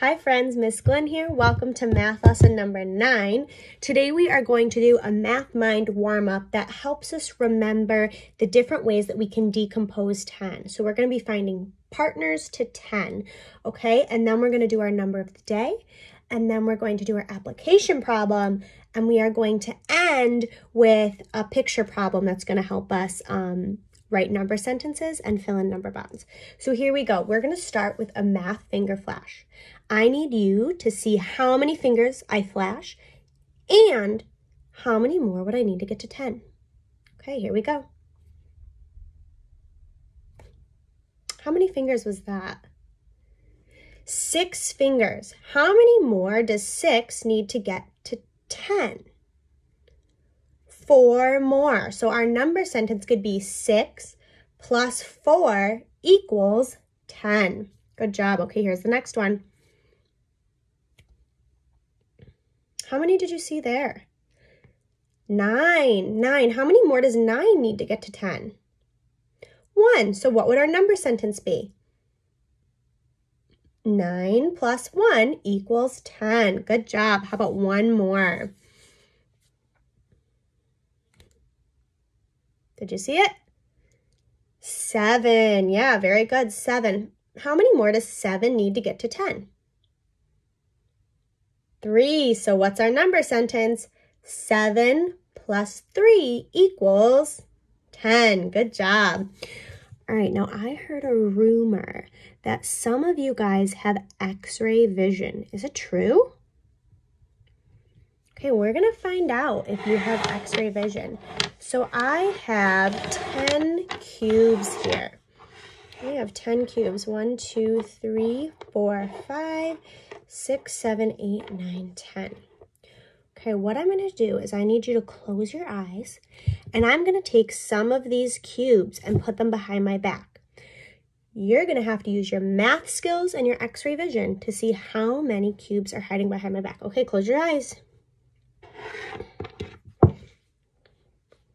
Hi friends, Miss Glenn here. Welcome to math lesson number 9. Today we are going to do a math mind warm-up that helps us remember the different ways that we can decompose 10. So we're going to be finding partners to 10, okay? And then we're going to do our number of the day, and then we're going to do our application problem, and we are going to end with a picture problem that's going to help us write number sentences and fill in number bonds. So here we go. We're going to start with a math finger flash. I need you to see how many fingers I flash and how many more would I need to get to 10. Okay, here we go. How many fingers was that? 6 fingers. How many more does 6 need to get to 10? 4 more. So our number sentence could be 6 plus 4 equals 10. Good job. Okay, here's the next one. How many did you see there? 9. 9. How many more does 9 need to get to 10? 1. So what would our number sentence be? 9 plus 1 equals 10. Good job. How about one more? Did you see it? 7. Yeah, very good. 7. How many more does 7 need to get to 10? 3. So what's our number sentence? 7 plus 3 equals 10. Good job. All right, now I heard a rumor that some of you guys have X-ray vision. Is it true? Okay, we're gonna find out if you have X-ray vision. So I have 10 cubes here. We have 10 cubes. 1, 2, 3, 4, 5, 6, 7, 8, 9, 10. Okay, what I'm gonna do is I need you to close your eyes and I'm gonna take some of these cubes and put them behind my back. You're gonna have to use your math skills and your X-ray vision to see how many cubes are hiding behind my back. Okay, close your eyes.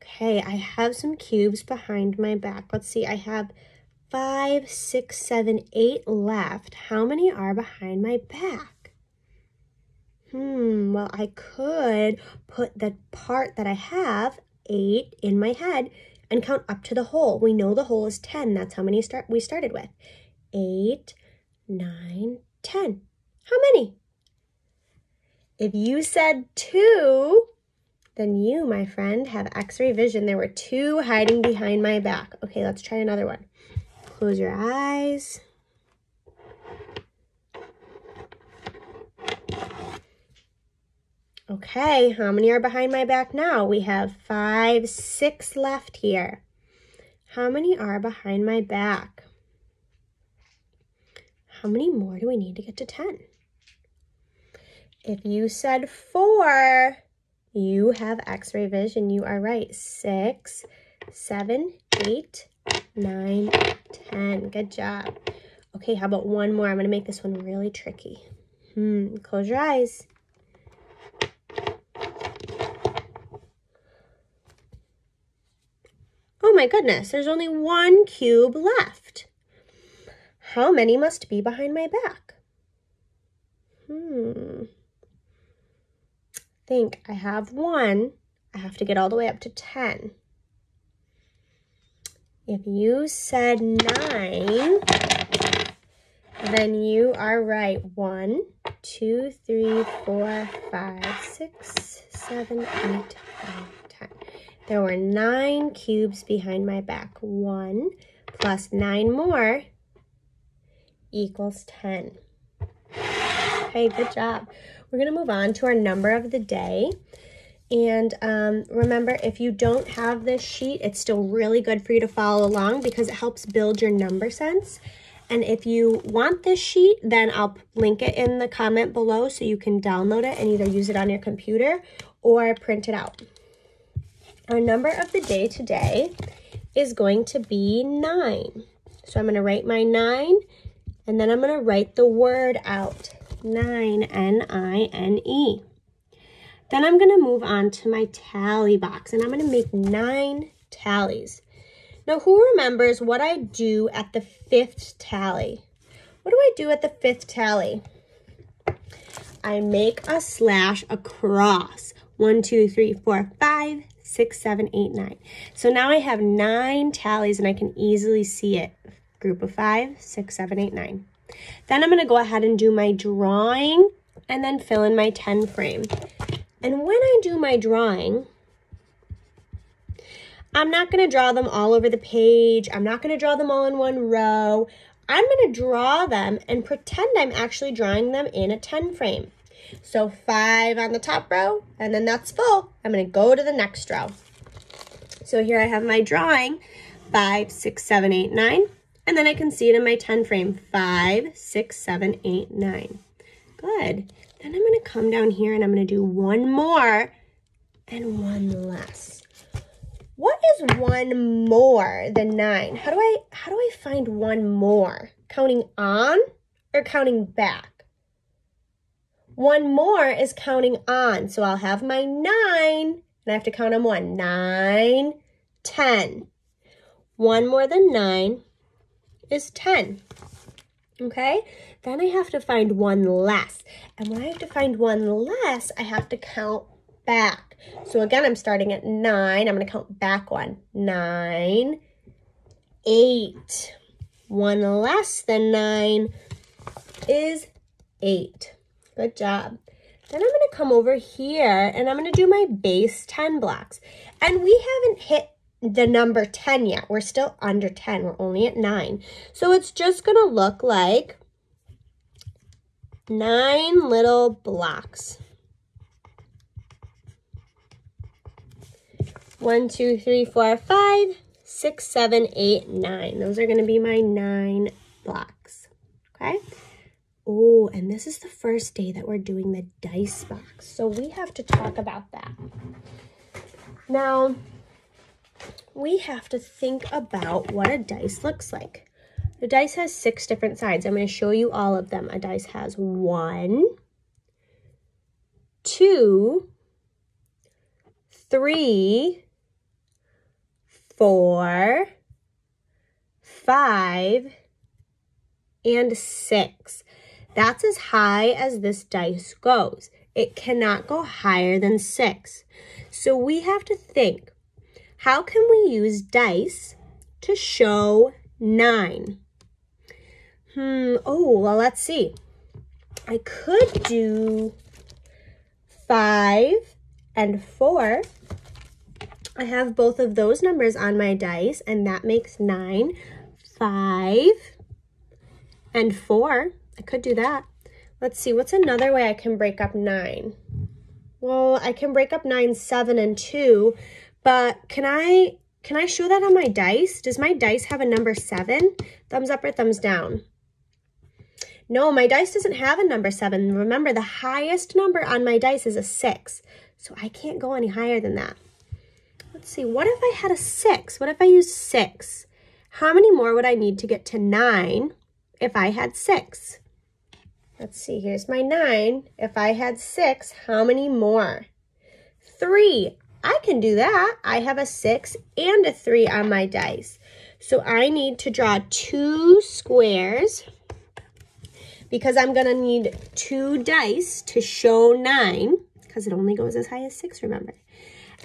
Okay, I have some cubes behind my back. Let's see, I have 5, 6, 7, 8 left. How many are behind my back? Well, I could put the part that I have, 8, in my head and count up to the whole. We know the whole is 10. That's how many we started with. 8, 9, 10. How many? If you said 2, then you, my friend, have X-ray vision. There were 2 hiding behind my back. Okay, let's try another one. Close your eyes. Okay, how many are behind my back now? We have 5, 6 left here. How many are behind my back? How many more do we need to get to 10? If you said 4, you have X-ray vision. You are right. 6, 7, 8, 9, 10. Good job. Okay, how about one more? I'm going to make this one really tricky. Close your eyes. Oh my goodness, there's only 1 cube left. How many must be behind my back? Think I have 1. I have to get all the way up to 10. If you said 9, then you are right. 1, 2, 3, 4, 5, 6, 7, 8, 9, 10. There were 9 cubes behind my back. 1 plus 9 more equals 10. Okay, good job. We're going to move on to our number of the day. And remember, if you don't have this sheet, it's still really good for you to follow along because it helps build your number sense. And if you want this sheet, then I'll link it in the comment below so you can download it and either use it on your computer or print it out. Our number of the day today is going to be 9. So I'm going to write my 9 and then I'm going to write the word out. 9, N-I-N-E. Then I'm going to move on to my tally box, and I'm going to make 9 tallies. Now, who remembers what I do at the 5th tally? What do I do at the 5th tally? I make a slash across. 1, 2, 3, 4, 5, 6, 7, 8, 9. So now I have 9 tallies and I can easily see it. Group of 5, 6, 7, 8, 9. Then I'm going to go ahead and do my drawing and then fill in my 10 frame. And when I do my drawing, I'm not going to draw them all over the page. I'm not going to draw them all in one row. I'm going to draw them and pretend I'm actually drawing them in a 10 frame. So 5 on the top row, and then that's full. I'm going to go to the next row. So here I have my drawing, 5, 6, 7, 8, 9. And then I can see it in my 10 frame, 5, 6, 7, 8, 9. Good. Then I'm going to come down here and I'm going to do one more and one less. What is one more than 9? How do I find one more? Counting on or counting back? One more is counting on. So I'll have my 9 and I have to count on 1. 9, 10. 1 more than 9 is 10. Okay, then I have to find one less. And when I have to find one less, I have to count back. So again, I'm starting at 9. I'm going to count back 1. 9, 8. 1 less than 9 is 8. Good job. Then I'm going to come over here and I'm going to do my base 10 blocks. And we haven't hit the number 10 yet. We're still under 10. We're only at 9. So it's just going to look like 9 little blocks. 1, 2, 3, 4, 5, 6, 7, 8, 9. Those are going to be my 9 blocks. Okay. Oh, and this is the first day that we're doing the dice box. So we have to talk about that. Now, we have to think about what a dice looks like. The dice has 6 different sides. I'm going to show you all of them. A dice has 1, 2, 3, 4, 5, and 6. That's as high as this dice goes. It cannot go higher than 6. So we have to think, how can we use dice to show 9? Oh, well, let's see. I could do 5 and 4. I have both of those numbers on my dice, and that makes 9. 5 and 4. I could do that. Let's see, what's another way I can break up 9? Well, I can break up 9, 7, and 2. But can I show that on my dice? Does my dice have a number 7? Thumbs up or thumbs down? No, my dice doesn't have a number 7. Remember, the highest number on my dice is a 6. So I can't go any higher than that. Let's see, what if I had a 6? What if I used 6? How many more would I need to get to 9 if I had 6? Let's see, here's my 9. If I had 6, how many more? 3. I can do that. I have a 6 and a 3 on my dice. So I need to draw 2 squares because I'm going to need 2 dice to show 9 because it only goes as high as 6, remember.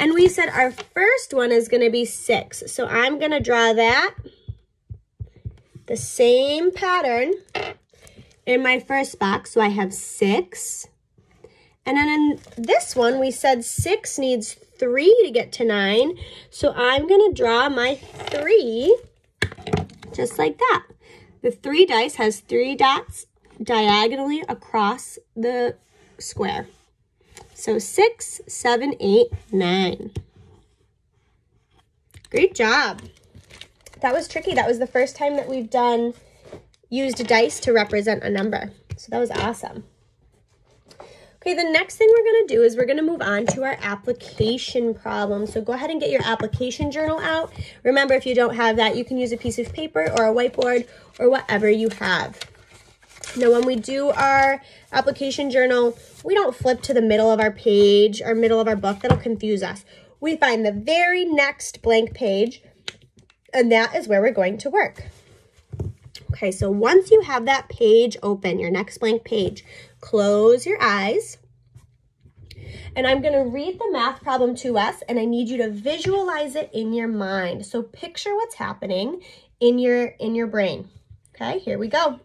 And we said our first one is going to be 6. So I'm going to draw that, the same pattern, in my first box. So I have 6. And then in this one, we said 6 needs 3 to get to 9. So I'm going to draw my 3 just like that. The 3 dice has 3 dots diagonally across the square. So 6, 7, 8, 9. Great job. That was tricky. That was the first time that we've used dice to represent a number. So that was awesome. Okay, the next thing we're going to do is we're going to move on to our application problem. So go ahead and get your application journal out. Remember, if you don't have that, you can use a piece of paper or a whiteboard or whatever you have. Now, when we do our application journal, we don't flip to the middle of our page or middle of our book. That'll confuse us. We find the very next blank page, and that is where we're going to work. Okay, so once you have that page open, your next blank page, close your eyes. And I'm going to read the math problem to us, and I need you to visualize it in your mind. So picture what's happening in your brain. Okay, here we go.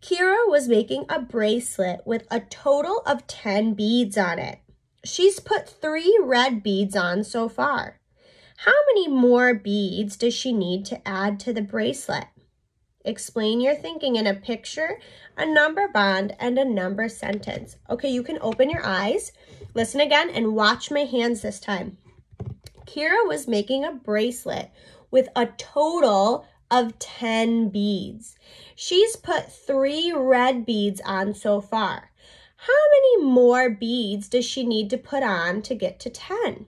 Kira was making a bracelet with a total of 10 beads on it. She's put 3 red beads on so far. How many more beads does she need to add to the bracelet? Explain your thinking in a picture, a number bond, and a number sentence. Okay, you can open your eyes, listen again, and watch my hands this time. Kira was making a bracelet with a total of 10 beads. She's put 3 red beads on so far. How many more beads does she need to put on to get to 10?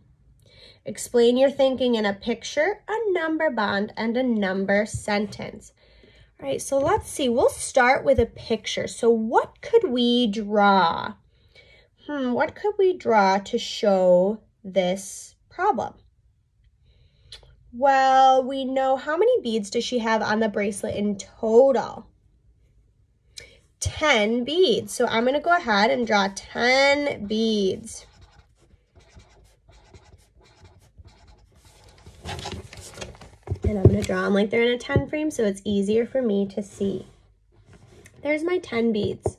Explain your thinking in a picture, a number bond, and a number sentence. All right, so let's see. We'll start with a picture. So what could we draw? What could we draw to show this problem? Well, we know how many beads does she have on the bracelet in total? 10 beads. So I'm going to go ahead and draw 10 beads. And I'm going to draw them like they're in a 10 frame so it's easier for me to see. There's my 10 beads.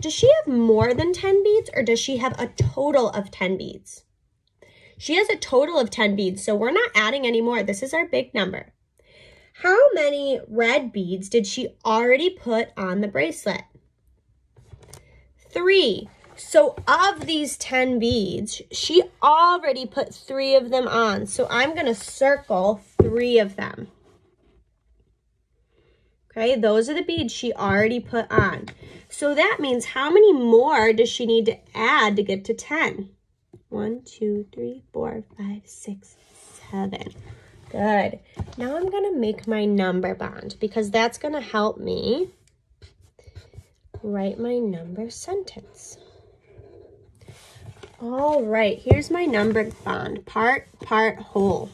Does she have more than 10 beads, or does she have a total of 10 beads? She has a total of 10 beads, so we're not adding any more. This is our big number. How many red beads did she already put on the bracelet? 3. So of these 10 beads, she already put 3 of them on. So I'm going to circle 3 of them. Okay, those are the beads she already put on. So that means how many more does she need to add to get to 10? 1, 2, 3, 4, 5, 6, 7. Good. Now I'm going to make my number bond because that's going to help me write my number sentence. All right, here's my number bond. Part, whole.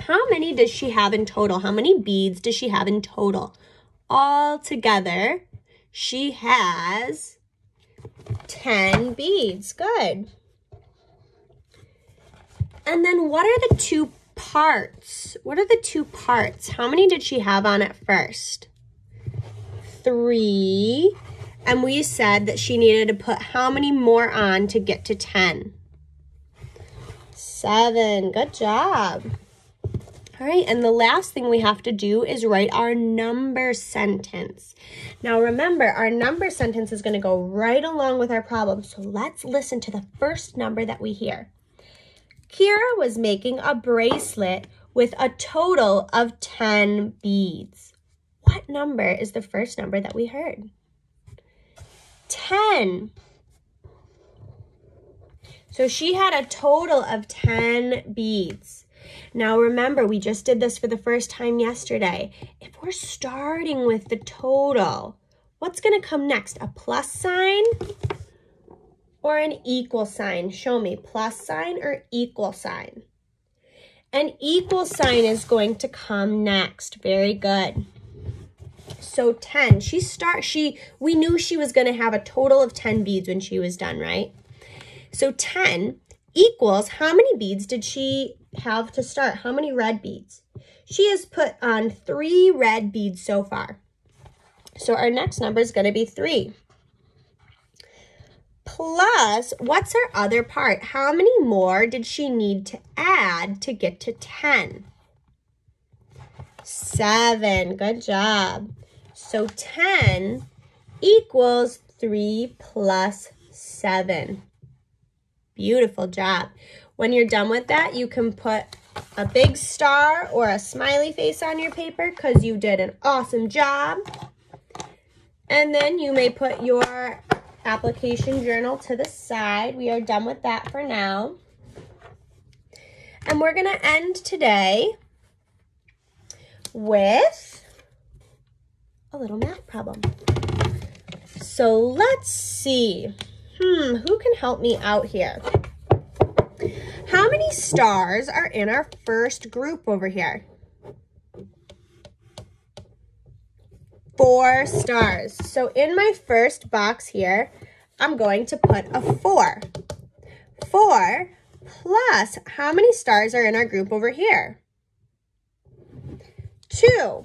How many does she have in total? How many beads does she have in total? All together, she has 10 beads. Good. And then what are the two parts? What are the two parts? How many did she have on it first? 3. And we said that she needed to put how many more on to get to 10? 7. Good job. All right, and the last thing we have to do is write our number sentence. Now remember, our number sentence is going to go right along with our problem. So let's listen to the first number that we hear. Kira was making a bracelet with a total of 10 beads. What number is the first number that we heard? 10. So she had a total of 10 beads. Now remember, we just did this for the first time yesterday. If we're starting with the total, what's going to come next? A plus sign? Or an equal sign? Show me, plus sign or equal sign? An equal sign is going to come next. Very good. So 10, we knew she was going to have a total of 10 beads when she was done, right? So 10 equals how many beads did she have to start? How many red beads? She has put on 3 red beads so far. So our next number is going to be 3. Plus, what's her other part? How many more did she need to add to get to 10? 7. Good job. So 10 equals 3 plus 7. Beautiful job. When you're done with that, you can put a big star or a smiley face on your paper because you did an awesome job. And then you may put your application journal to the side. We are done with that for now. And we're going to end today with a little math problem. So let's see. Who can help me out here? How many stars are in our first group over here? 4 stars. So in my first box here, I'm going to put a 4. 4 plus, how many stars are in our group over here? 2.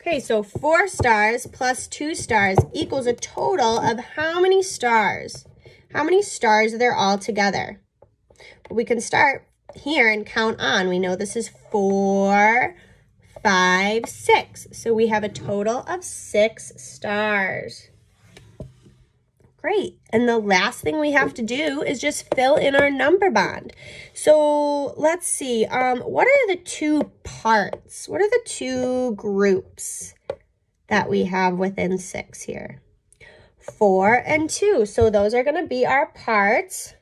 Okay, so 4 stars plus 2 stars equals a total of how many stars? How many stars are there all together? But we can start here and count on. We know this is 4, 5, 6. So we have a total of 6 stars. Great. And the last thing we have to do is just fill in our number bond. So let's see, what are the two parts? What are the two groups that we have within 6 here? 4 and 2. So those are going to be our parts.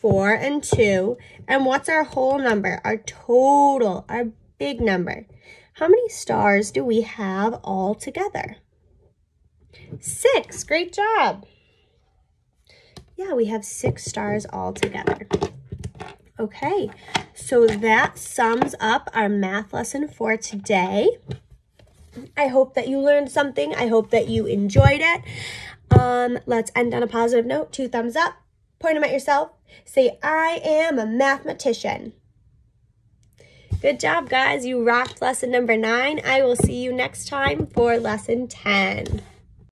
4 and 2. And what's our whole number? Our total, our big number. How many stars do we have all together? 6. Great job. Yeah, we have 6 stars all together. Okay, so that sums up our math lesson for today. I hope that you learned something. I hope that you enjoyed it. Let's end on a positive note. 2 thumbs up. Point them at yourself. Say, I am a mathematician. Good job, guys. You rocked lesson number 9. I will see you next time for lesson 10.